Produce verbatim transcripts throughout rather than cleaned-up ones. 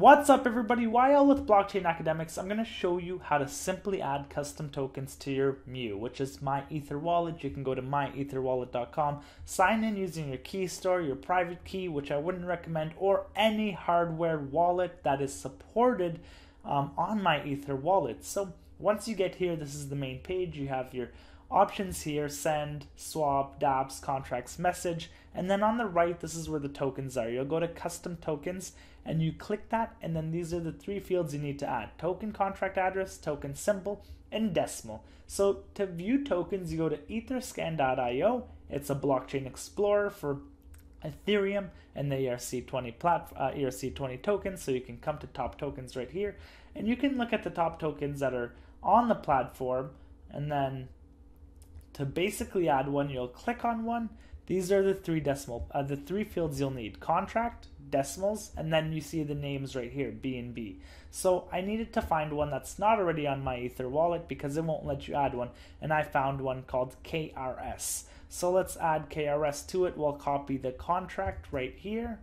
What's up everybody, Y L with Blockchain Academics. I'm going to show you how to simply add custom tokens to your Mew, which is My Ether Wallet. You can go to my ether wallet dot com, sign in using your key store, your private key, which I wouldn't recommend, or any hardware wallet that is supported um, on My Ether Wallet. So once you get here, this is the main page. You have your options here: send, swap, dApps, contracts, message, and then on the right, this is where the tokens are. You'll go to custom tokens and you click that, and then these are the three fields you need to add: token contract address, token symbol, and decimal. So to view tokens, you go to ether scan dot i o. It's a blockchain explorer for Ethereum and the E R C twenty platform, uh, E R C twenty tokens. So you can come to top tokens right here, and you can look at the top tokens that are on the platform, and then to basically add one, you'll click on one. These are the three decimal, uh, the three fields you'll need: contract, decimals, and then you see the names right here, B N B. So I needed to find one that's not already on My Ether Wallet because it won't let you add one, and I found one called K R S. So let's add K R S to it. We'll copy the contract right here,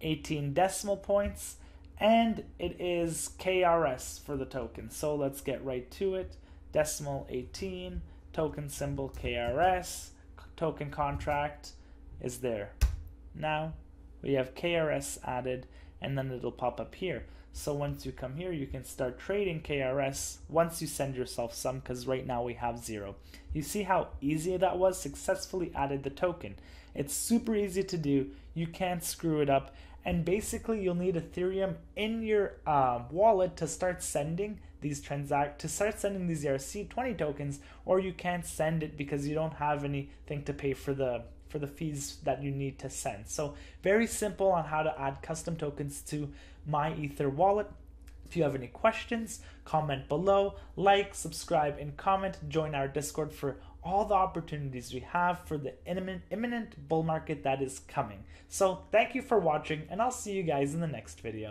eighteen decimal points, and it is K R S for the token. So let's get right to it. Decimal eighteen. Token symbol K R S, token contract is there. Now we have K R S added, and then it'll pop up here. So once you come here, you can start trading K R S once you send yourself some, because right now we have zero. You see how easy that was? Successfully added the token. It's super easy to do. You can't screw it up. And basically you'll need Ethereum in your uh, wallet to start sending these transact to start sending these E R C twenty tokens, or you can't send it because you don't have anything to pay for the for the fees that you need to send. So very simple on how to add custom tokens to My Ether Wallet. If you have any questions, comment below, like, subscribe, and comment. Join our Discord for all the opportunities we have for the imminent, imminent bull market that is coming. So thank you for watching, and I'll see you guys in the next video.